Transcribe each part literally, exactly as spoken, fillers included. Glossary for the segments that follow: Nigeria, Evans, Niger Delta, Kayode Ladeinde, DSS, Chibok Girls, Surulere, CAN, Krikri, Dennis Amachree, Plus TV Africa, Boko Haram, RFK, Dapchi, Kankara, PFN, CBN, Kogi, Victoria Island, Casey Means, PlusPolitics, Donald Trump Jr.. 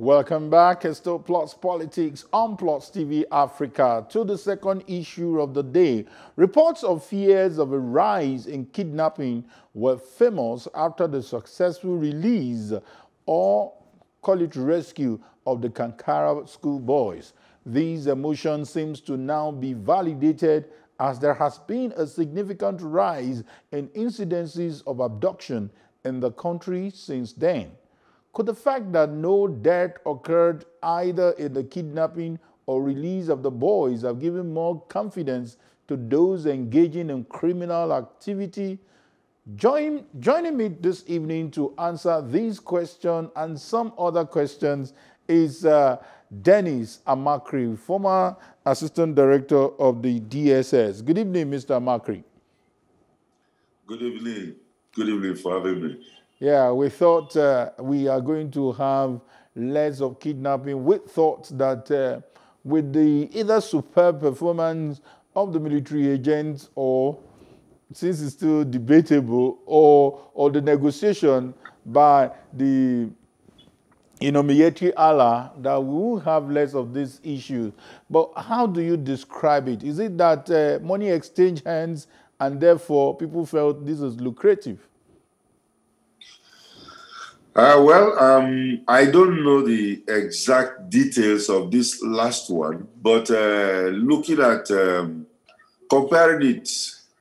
Welcome back. It's still Plus Politics on Plus T V Africa. To the second issue of the day, reports of fears of a rise in kidnapping were famous after the successful release or call it rescue of the Kankara schoolboys. These emotions seems to now be validated as there has been a significant rise in incidences of abduction in the country since then. Could the fact that no death occurred either in the kidnapping or release of the boys have given more confidence to those engaging in criminal activity? Join, joining me this evening to answer this question and some other questions is uh, Dennis Amachree, former Assistant Director of the D S S. Good evening, Mister Amachree. Good evening. Good evening for having me. Yeah, we thought uh, we are going to have less of kidnapping. We thought that uh, with the either superb performance of the military agents or, since it's still debatable, or, or the negotiation by the Inomiyeti Allah, that we will have less of this issue. But how do you describe it? Is it that uh, money exchanged hands and therefore people felt this is lucrative? Uh, well, um, I don't know the exact details of this last one, but uh, looking at, um, comparing it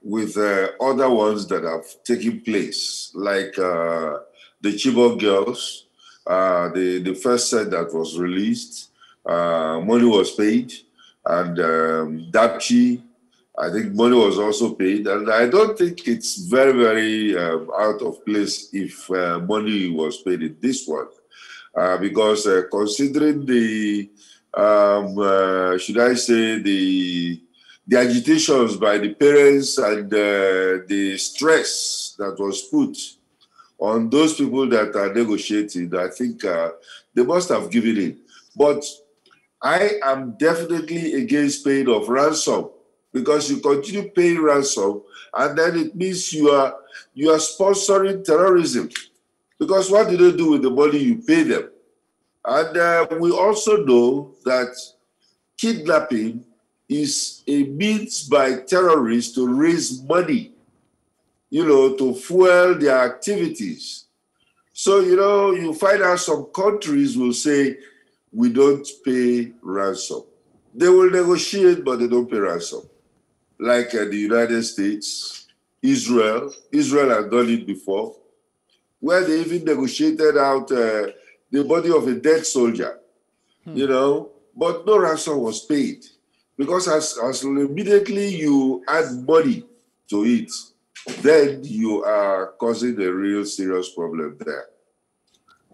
with uh, other ones that have taken place, like uh, the Chibok Girls, uh, the, the first set that was released, uh, money was paid, and um, Dapchi, I think money was also paid, and I don't think it's very, very uh, out of place if uh, money was paid in this one, uh, because uh, considering the, um, uh, should I say, the the agitations by the parents and uh, the stress that was put on those people that are negotiating, I think uh, they must have given in. But I am definitely against paying of ransom, because you continue paying ransom, and then it means you are you are sponsoring terrorism. Because what do they do with the money you pay them? And uh, we also know that kidnapping is a means by terrorists to raise money, you know, to fuel their activities. So, you know, you find out some countries will say, we don't pay ransom. They will negotiate, but they don't pay ransom. Like uh, the United States, Israel. Israel had done it before, where they even negotiated out uh, the body of a dead soldier, hmm. you know, but no ransom was paid, because as, as immediately you add money to it, then you are causing a real serious problem there.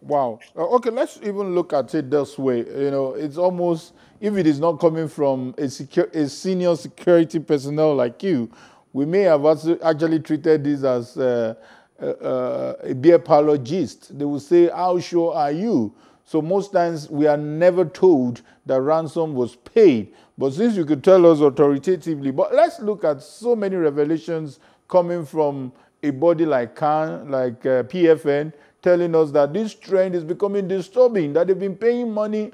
Wow. Okay, let's even look at it this way. You know, it's almost, if it is not coming from a, secure, a senior security personnel like you, we may have actually treated this as uh, uh, uh, a beer parlor gist. They will say, how sure are you? So most times we are never told that ransom was paid. But since you could tell us authoritatively, but let's look at so many revelations coming from a body like CAN, like uh, P F N, telling us that this trend is becoming disturbing, that they've been paying money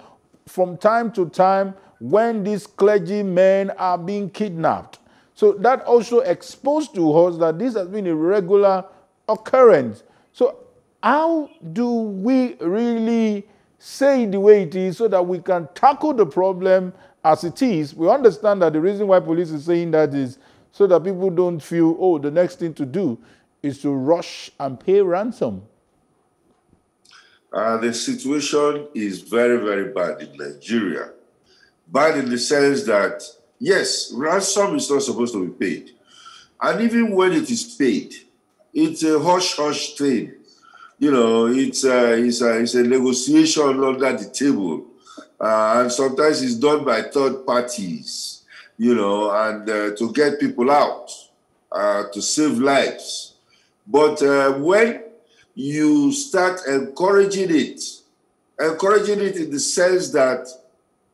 from time to time when these clergymen are being kidnapped. So that also exposed to us that this has been a regular occurrence. So how do we really say the way it is so that we can tackle the problem as it is? We understand that the reason why police is saying that is so that people don't feel, oh, the next thing to do is to rush and pay ransom. Uh, the situation is very, very bad in Nigeria. Bad in the sense that, yes, ransom is not supposed to be paid. And even when it is paid, it's a hush-hush thing. You know, it's a, it's a, it's a negotiation under the table. Uh, and sometimes it's done by third parties, you know, and uh, to get people out, uh, to save lives. But uh, when you start encouraging it, encouraging it in the sense that,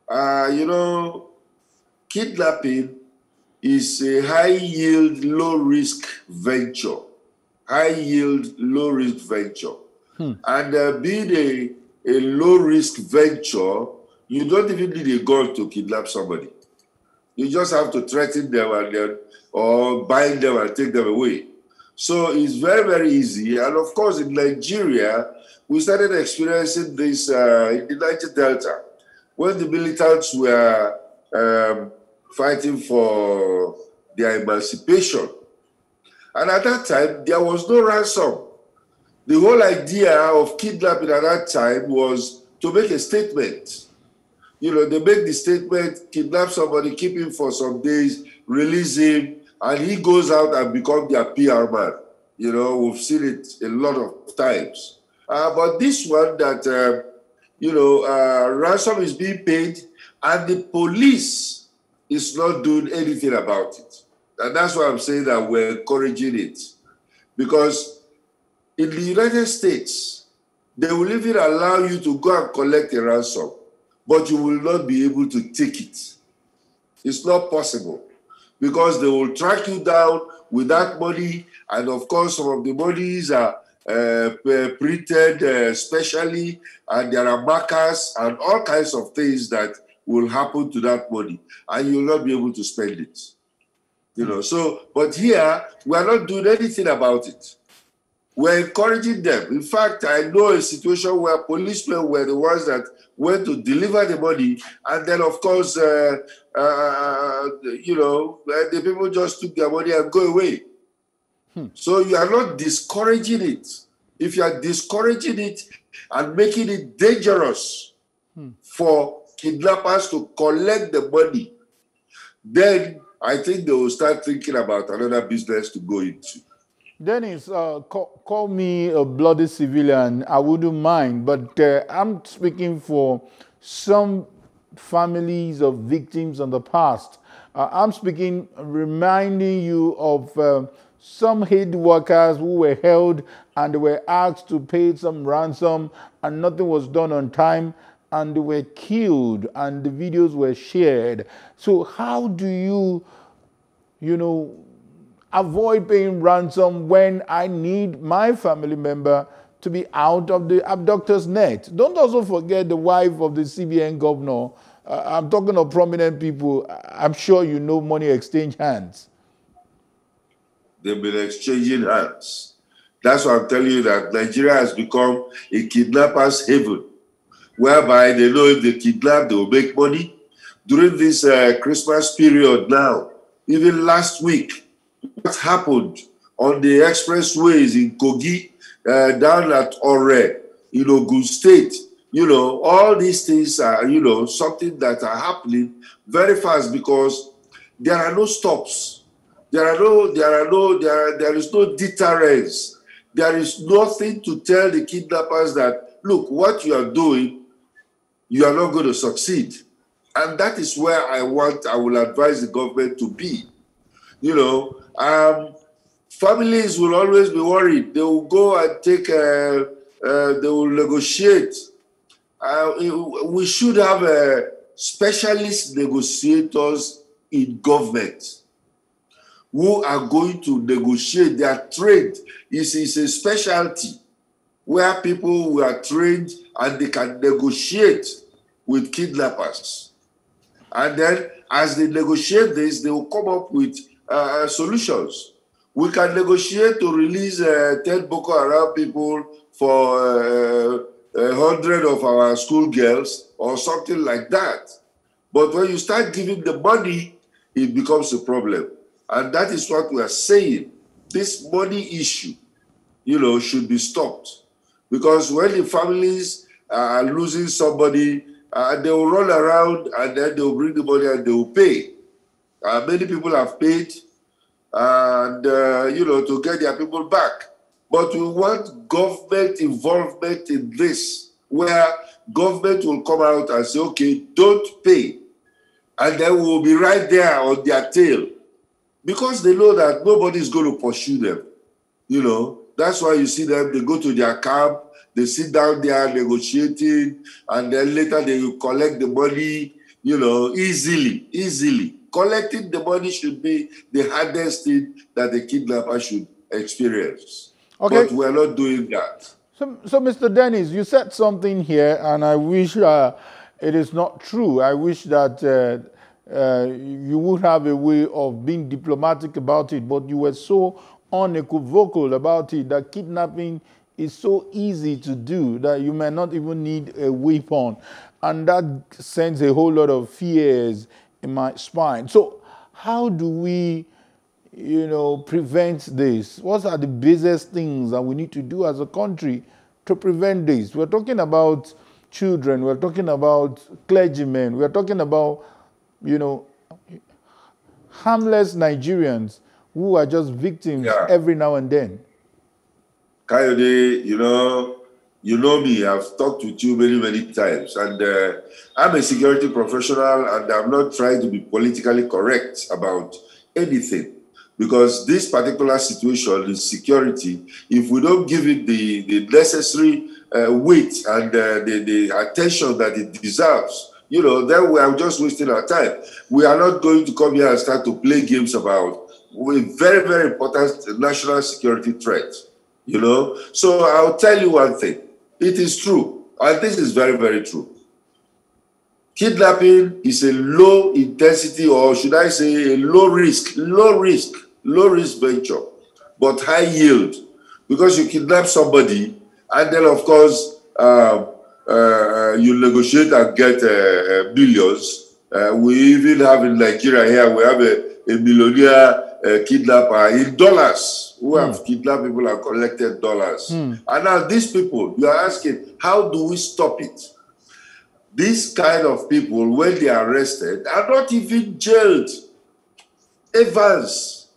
uh, you know, kidnapping is a high-yield, low-risk venture. High-yield, low-risk venture. Hmm. And uh, being a, a low-risk venture, you don't even need a gun to kidnap somebody. You just have to threaten them and then, or bind them and take them away. So it's very, very easy. And of course, in Nigeria, we started experiencing this uh, in the Niger Delta. When the militants were um, fighting for their emancipation, and at that time, there was no ransom. The whole idea of kidnapping at that time was to make a statement. You know, they make the statement, kidnap somebody, keep him for some days, release him, and he goes out and becomes their P R man. You know, we've seen it a lot of times. Uh, but this one that, uh, you know, uh, ransom is being paid and the police is not doing anything about it. And that's why I'm saying that we're encouraging it. Because in the United States, they will even allow you to go and collect a ransom, but you will not be able to take it. It's not possible. Because they will track you down with that money, and of course, some of the monies are uh, printed uh, specially, and there are markers and all kinds of things that will happen to that money, and you will not be able to spend it. You know. So, but here we are not doing anything about it. We're encouraging them. In fact, I know a situation where policemen were the ones that went to deliver the money, and then of course, uh, uh, you know, the people just took their money and go away. Hmm. So you are not discouraging it. If you are discouraging it and making it dangerous hmm. for kidnappers to collect the money, then I think they will start thinking about another business to go into. Dennis, uh, call, call me a bloody civilian. I wouldn't mind, but uh, I'm speaking for some families of victims in the past. Uh, I'm speaking, reminding you of uh, some aid workers who were held and were asked to pay some ransom and nothing was done on time and they were killed and the videos were shared. So how do you, you know, avoid paying ransom when I need my family member to be out of the abductor's net? Don't also forget the wife of the C B N governor. Uh, I'm talking of prominent people. I'm sure you know money exchange hands. They've been exchanging hands. That's why I'm telling you that Nigeria has become a kidnapper's haven, whereby they know if they kidnap, they will make money. During this uh, Christmas period now, even last week, what happened on the expressways in Kogi, uh, down at Ore, you know, Ogun State, you know, all these things are, you know, something that are happening very fast because there are no stops. There are no, there are no, there, are, there is no deterrence. There is nothing to tell the kidnappers that, look, what you are doing, you are not going to succeed. And that is where I want, I will advise the government to be. You know, um, families will always be worried. They will go and take, uh, uh, they will negotiate. Uh, we should have uh, specialist negotiators in government who are going to negotiate. They are trained. It's, it's a specialty where people were trained and they can negotiate with kidnappers. And then as they negotiate this, they will come up with Uh, solutions. We can negotiate to release uh, ten Boko Haram people for uh, a hundred of our school girls or something like that. But when you start giving the money, it becomes a problem. And that is what we are saying. This money issue, you know, should be stopped. Because when the families are losing somebody, uh, they will run around and then they will bring the money and they will pay. Uh, many people have paid, and uh, you know, to get their people back. But we want government involvement in this, where government will come out and say, okay, don't pay. And then we'll be right there on their tail. Because they know that nobody's going to pursue them. You know, that's why you see them, they go to their camp, they sit down there negotiating, and then later they will collect the money, you know, easily, easily. Collecting the money should be the hardest thing that the kidnapper should experience. Okay. But we're not doing that. So, so Mister Dennis, you said something here, and I wish uh, it is not true. I wish that uh, uh, you would have a way of being diplomatic about it, but you were so unequivocal about it that kidnapping is so easy to do that you may not even need a weapon. And that sends a whole lot of fears in my spine. So how do we, you know, prevent this? What are the biggest things that we need to do as a country to prevent this? We're talking about children, we're talking about clergymen, we're talking about, you know, harmless Nigerians who are just victims yeah. every now and then. Kayode, you know, you know me, I've talked with you many, many times, and uh, I'm a security professional, and I'm not trying to be politically correct about anything, because this particular situation is security. If we don't give it the, the necessary uh, weight and uh, the, the attention that it deserves, you know, then we are just wasting our time. We are not going to come here and start to play games about a very, very important national security threat. You know, so I'll tell you one thing. It is true, and this is very, very true. Kidnapping is a low intensity, or should I say, a low risk, low risk, low risk venture, but high yield, because you kidnap somebody, and then of course uh, uh, you negotiate and get uh, billions. Uh, we even have in Nigeria here, we have a, a millionaire. Uh, kidnapper in dollars who mm. have kidnapped people and collected dollars. Mm. And now these people, you are asking, how do we stop it? These kind of people, when they are arrested, are not even jailed. Evans,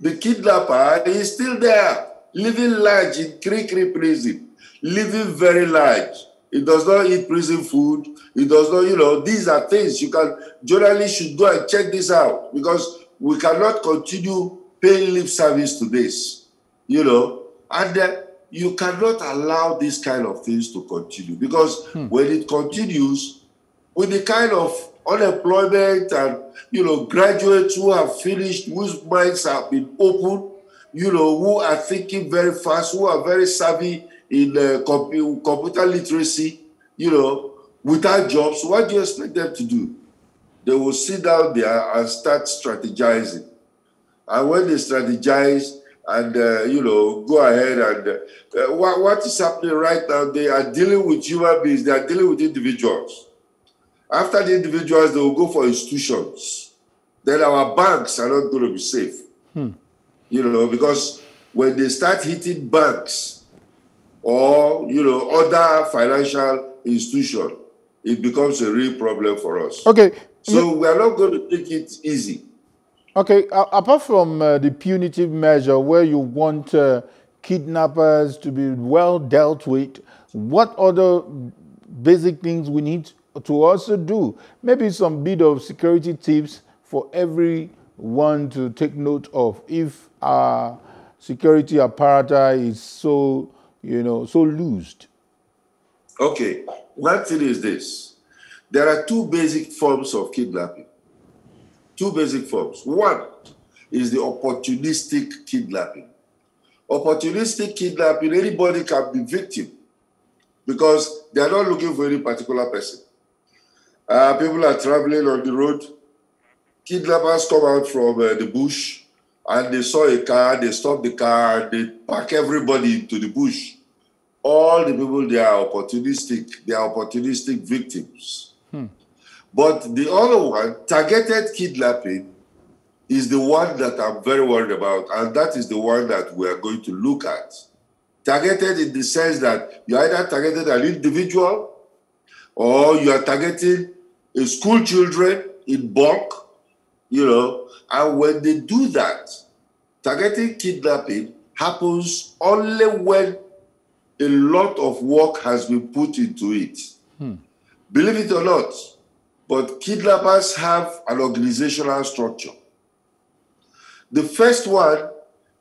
the kidnapper, is still there, living large in Krikri prison, living very large. He does not eat prison food. He does not, you know, these are things you can, journalists should go and check this out, because we cannot continue paying lip service to this, you know, and uh, you cannot allow these kind of things to continue, because hmm. when it continues with the kind of unemployment and, you know, graduates who have finished, whose minds have been opened, you know, who are thinking very fast, who are very savvy in uh, comp computer literacy, you know, without jobs, what do you expect them to do? They will sit down there and start strategizing. And when they strategize and, uh, you know, go ahead and... Uh, what, what is happening right now, they are dealing with human beings, they are dealing with individuals. After the individuals, they will go for institutions. Then our banks are not going to be safe. Hmm. You know, because when they start hitting banks or, you know, other financial institutions, it becomes a real problem for us. Okay. So we are not going to take it easy. Okay, uh, apart from uh, the punitive measure where you want uh, kidnappers to be well dealt with, what other basic things we need to also do? Maybe some bit of security tips for everyone to take note of if our security apparatus is so, you know, so loosed. Okay, one thing is this. There are two basic forms of kidnapping. Two basic forms. One is the opportunistic kidnapping. Opportunistic kidnapping, anybody can be victim because they are not looking for any particular person. Uh, people are traveling on the road. Kidnappers come out from uh, the bush and they saw a car, they stop the car, and they pack everybody into the bush. All the people, they are opportunistic, they are opportunistic victims. Hmm. But the other one, targeted kidnapping, is the one that I'm very worried about, and that is the one that we are going to look at. Targeted in the sense that you either targeted an individual or you are targeting school children in bulk, you know, and when they do that, targeted kidnapping happens only when a lot of work has been put into it. Hmm. Believe it or not, but kidnappers have an organizational structure. The first one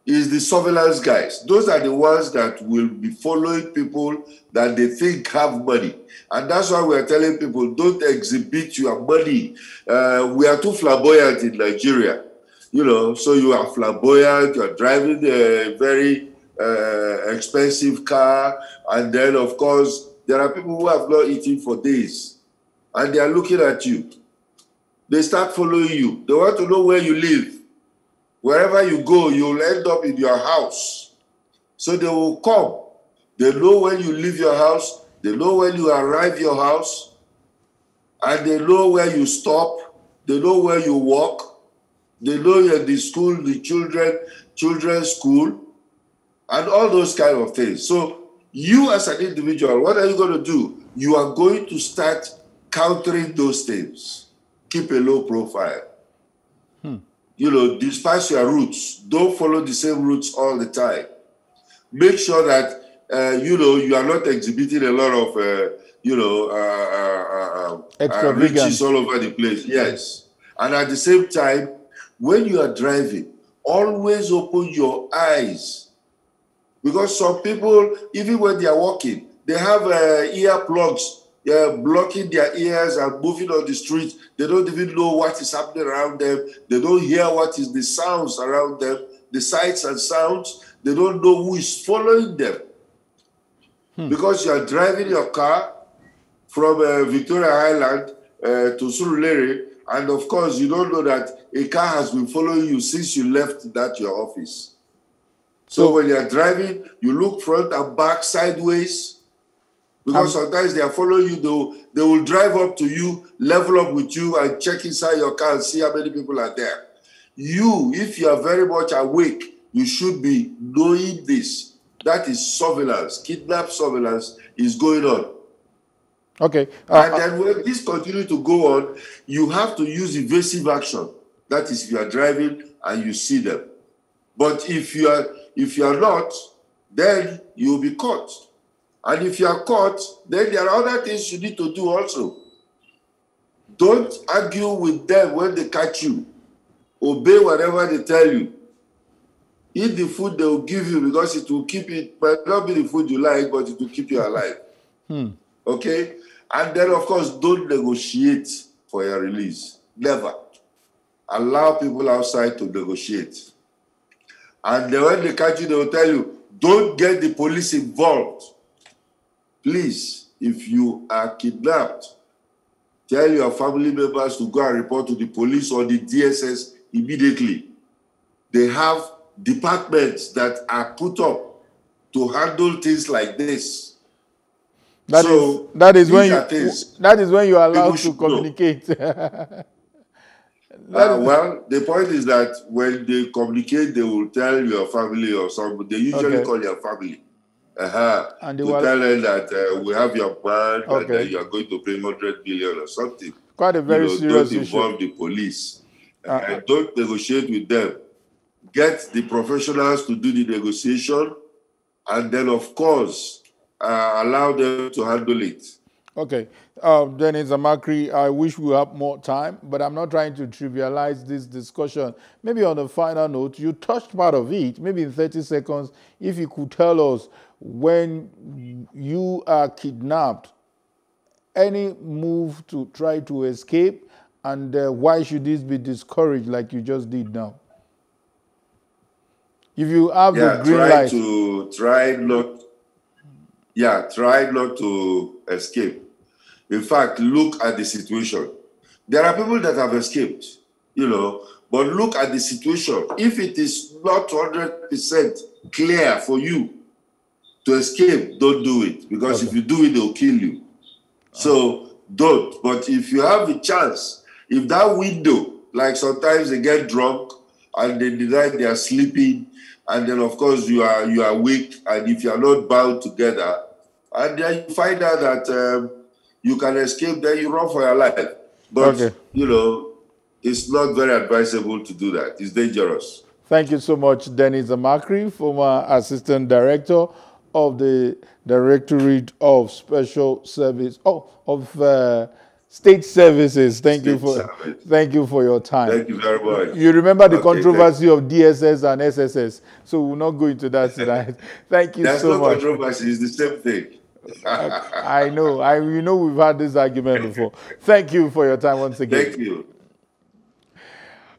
is the surveillance guys. Those are the ones that will be following people that they think have money. And that's why we are telling people, don't exhibit your money. Uh, we are too flamboyant in Nigeria. You know, so you are flamboyant, you are driving a very uh, expensive car, and then of course there are people who have not eaten for days, and they are looking at you. They start following you. They want to know where you live. Wherever you go, you'll end up in your house. So they will come. They know when you leave your house. They know when you arrive your house. And they know where you stop. They know where you walk. They know you're the school, the children, children's school, and all those kind of things. So you as an individual, what are you going to do? You are going to start countering those things. Keep a low profile. Hmm. You know, despise your routes. Don't follow the same routes all the time. Make sure that, uh, you know, you are not exhibiting a lot of, uh, you know, uh, uh, uh, uh, riches all over the place. Yes. And at the same time, when you are driving, always open your eyes. Because some people, even when they are walking, they have uh, earplugs uh, blocking their ears and moving on the street. They don't even know what is happening around them. They don't hear what is the sounds around them, the sights and sounds. They don't know who is following them. Hmm. Because you are driving your car from uh, Victoria Island uh, to Surulere, and of course, you don't know that a car has been following you since you left that your office. So, so when you are driving, you look front and back, sideways, because I'm, sometimes they are following you. They will, they will drive up to you, level up with you, and check inside your car and see how many people are there. You, if you are very much awake, you should be knowing this. That is surveillance. Kidnap surveillance is going on. Okay. Uh, and then when this continues to go on, you have to use evasive action. That is, if you are driving and you see them. But if you are if you are not, then you will be caught. And if you are caught, then there are other things you need to do also. Don't argue with them when they catch you. Obey whatever they tell you. Eat the food they will give you, because it will keep it, might not be the food you like, but it will keep you alive. Hmm. Okay? And then, of course, don't negotiate for your release. Never. Allow people outside to negotiate. And then when they catch you, they will tell you, don't get the police involved. Please, if you are kidnapped, tell your family members to go and report to the police or the D S S immediately. They have departments that are put up to handle things like this. That so, is that is when you things, that is when you are allowed to communicate. uh, well, the point is that when they communicate, they will tell your family or somebody. They usually okay. call your family. Uh-huh. And they will tell them that uh, we have your plan, okay. and that you are going to pay one hundred million or something. Quite a very you know, serious don't issue. Don't involve the police. Uh, uh, don't negotiate with them. Get the professionals to do the negotiation, and then of course. Uh, allow them to handle it. Okay. Uh, Dennis Amachree, I wish we had more time, but I'm not trying to trivialize this discussion. Maybe on a final note, you touched part of it, maybe in thirty seconds, if you could tell us when you are kidnapped, any move to try to escape, and uh, why should this be discouraged like you just did now? If you have yeah, the green try light... To, try not Yeah, try not to escape. In fact, look at the situation. There are people that have escaped, you know, but look at the situation. If it is not one hundred percent clear for you to escape, don't do it. Because okay. if you do it, they'll kill you. So don't. But if you have a chance, if that window, like sometimes they get drunk and they decide they are sleeping, and then, of course, you are you are weak, and if you are not bound together, and then you find out that um, you can escape, then you run for your life. But, okay. you know, it's not very advisable to do that. It's dangerous. Thank you so much, Dennis Amachree, former Assistant Director of the Directorate of Special Service, oh, of... Uh, State Services, thank State you for service. thank you for your time. Thank you very much. You remember the okay, controversy of D S S and S S S, so we'll not go into that tonight. Thank you That's so no much. That's not controversy; it's the same thing. I know. I you know we've had this argument before. Thank you for your time once again. Thank you.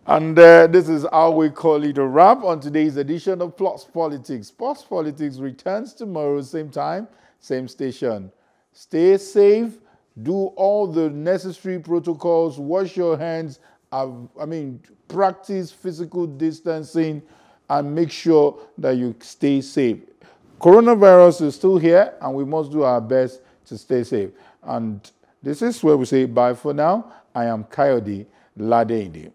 And uh, this is how we call it a wrap on today's edition of Plus Politics. Plus Politics returns tomorrow, same time, same station. Stay safe. Do all the necessary protocols. Wash your hands. I, I mean, practice physical distancing and make sure that you stay safe. Coronavirus is still here and we must do our best to stay safe. And this is where we say bye for now. I am Kayode Ladeinde.